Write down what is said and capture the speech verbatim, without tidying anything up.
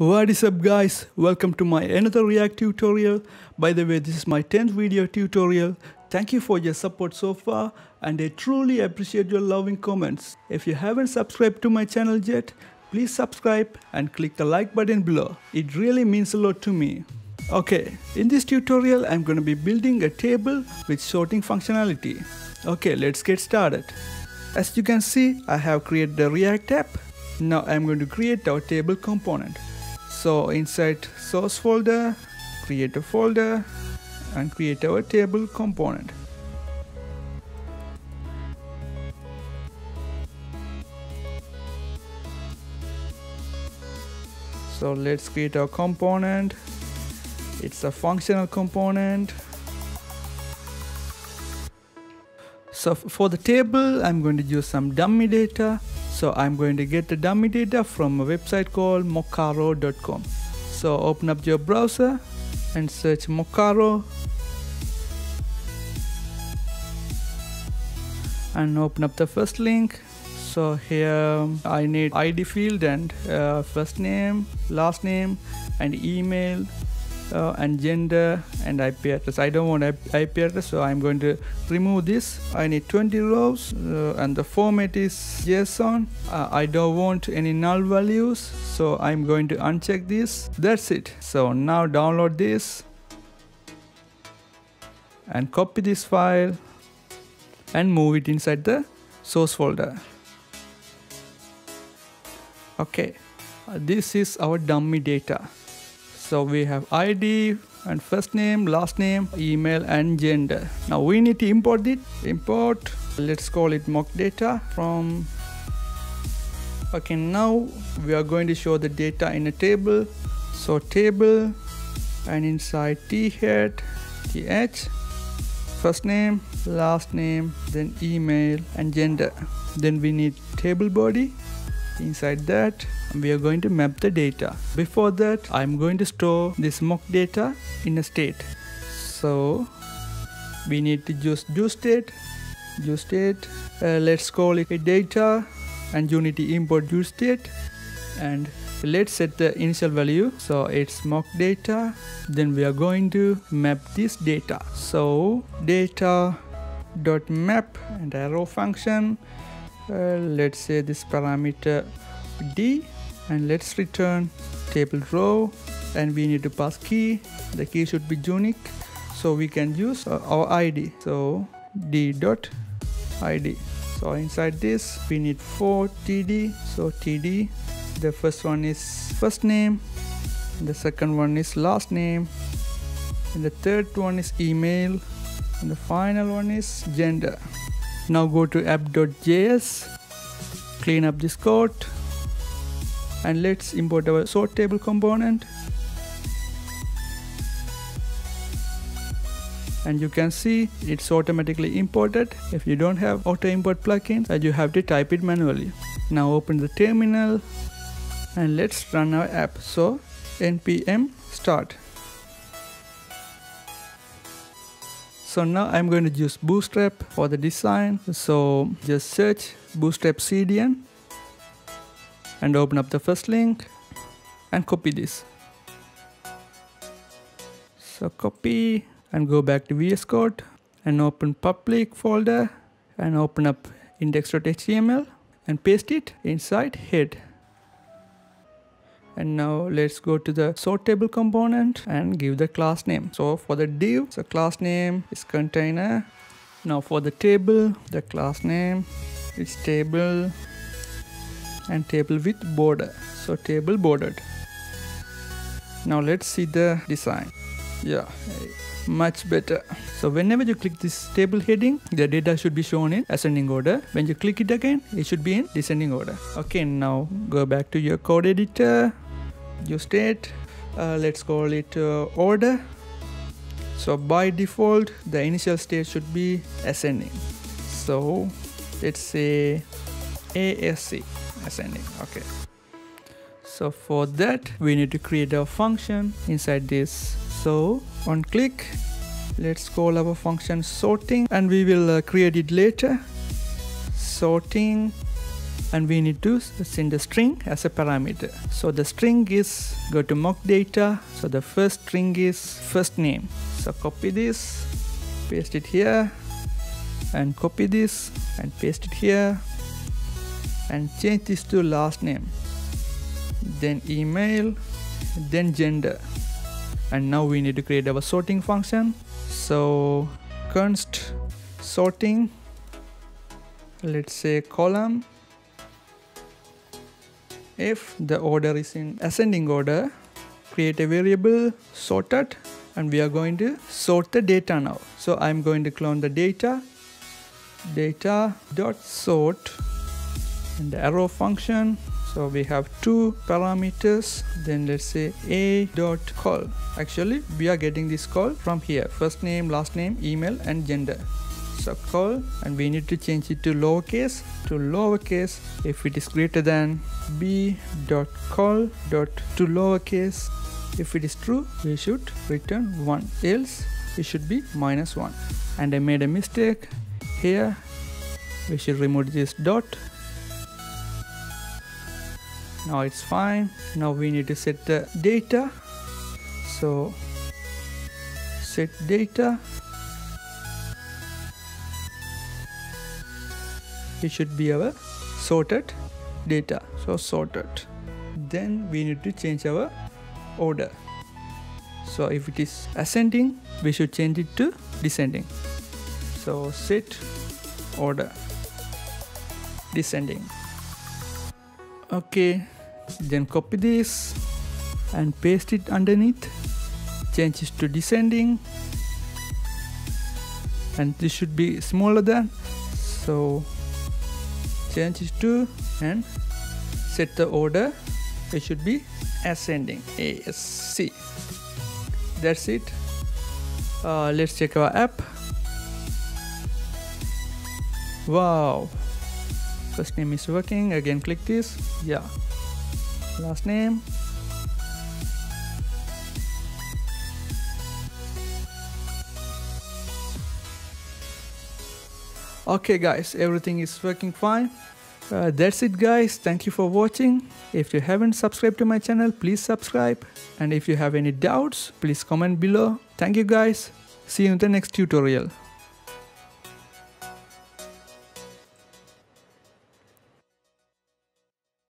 What is up guys, welcome to my another React tutorial. By the way, this is my tenth video tutorial. Thank you for your support so far and I truly appreciate your loving comments. If you haven't subscribed to my channel yet, please subscribe and click the like button below. It really means a lot to me. Okay, in this tutorial I'm going to be building a table with sorting functionality. Okay, let's get started. As you can see, I have created the React app. Now I'm going to create our table component. So inside source folder, create a folder and create our table component. So let's create our component. It's a functional component. So for the table, I'm going to use some dummy data. So I'm going to get the dummy data from a website called mockaroo dot com. So open up your browser and search mockaroo. And open up the first link. So here I need I D field and uh, first name, last name and email uh, and gender and I P address. I don't want I P address, so I'm going to remove this. I need twenty rows uh, and the format is JSON. Uh, I don't want any null values, so I'm going to uncheck this. That's it. So now download this and copy this file and move it inside the source folder. Okay, uh, this is our dummy data. So we have I D and first name, last name, email and gender. Now we need to import it. Import, let's call it mock data from. Okay, now we are going to show the data in a table. So table and inside T head, T H, first name, last name, then email and gender. Then we need table body. Inside that we are going to map the data. Before that I'm going to store this mock data in a state. So we need to use useState, useState, uh, let's call it a data and you need to import useState and let's set the initial value. So it's mock data, then we are going to map this data. So data dot map and arrow function. Uh, let's say this parameter D and let's return table row and we need to pass key. The key should be unique so we can use uh, our I D. So D dot I D. So inside this we need four T D. So T D, the first one is first name, the second one is last name, and the third one is email, and the final one is gender. Now go to app.js, clean up this code and let's import our sort table component. And you can see it's automatically imported. If you don't have auto import plugins, you have to type it manually. Now open the terminal and let's run our app. So npm start. So now I'm going to use Bootstrap for the design. So just search Bootstrap C D N and open up the first link and copy this. So copy and go back to V S Code and open public folder and open up index.html and paste it inside head. And now let's go to the sort table component and give the class name. So for the div, the class name is container. Now for the table, the class name is table and table with border. So table bordered. Now let's see the design. Yeah, much better. So whenever you click this table heading, the data should be shown in ascending order. When you click it again, it should be in descending order. Okay, now go back to your code editor, useState, uh, let's call it uh, order. So by default, the initial state should be ascending. So let's say A S C, ascending, okay. So for that, we need to create a function inside this. So on click, let's call our function sorting and we will uh, create it later. Sorting and we need to send a string as a parameter. So the string is, go to mock data, so the first string is first name. So copy this, paste it here, and copy this and paste it here, and change this to last name, then email, then gender. And now we need to create our sorting function. So const sorting, let's say column. If the order is in ascending order, create a variable sorted, and we are going to sort the data now. So I'm going to clone the data, data dot sort, and the arrow function. So we have two parameters, then let's say a dot call. Actually we are getting this call from here, first name, last name, email and gender. So call, and we need to change it to lowercase, to lowercase if it is greater than b dot call dot to lowercase. If it is true, we should return one, else it should be minus one. And I made a mistake here, we should remove this dot. Now it's fine. Now we need to set the data. So set data, it should be our sorted data. So sorted, then we need to change our order. So if it is ascending, we should change it to descending. So set order descending. Okay, then copy this and paste it underneath, change it to descending, and this should be smaller than, so change it to, and set the order, it should be ascending, A S C. That's it. Uh, let's check our app. Wow, first name is working. Again click this, yeah, last name, okay guys, everything is working fine. Uh, that's it guys, thank you for watching. If you haven't subscribed to my channel, please subscribe, and if you have any doubts, please comment below. Thank you guys, see you in the next tutorial.